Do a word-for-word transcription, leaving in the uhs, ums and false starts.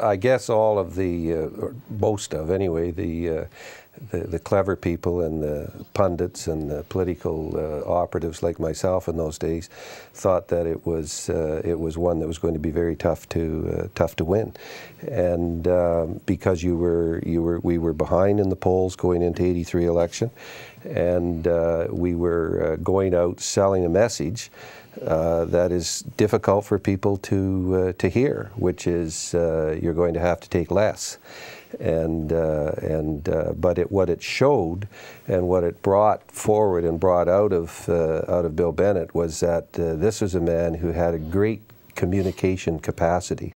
I guess all of the, uh, or most of anyway, the, uh, the the clever people and the pundits and the political uh, operatives like myself in those days thought that it was uh, it was one that was going to be very tough to uh, tough to win, and um, because you were you were we were behind in the polls going into eighty-three election, and uh, we were uh, going out selling a message. Uh, that is difficult for people to uh, to hear, which is uh, you're going to have to take less, and uh, and uh, but it, what it showed and what it brought forward and brought out of uh, out of Bill Bennett was that uh, this was a man who had a great communication capacity.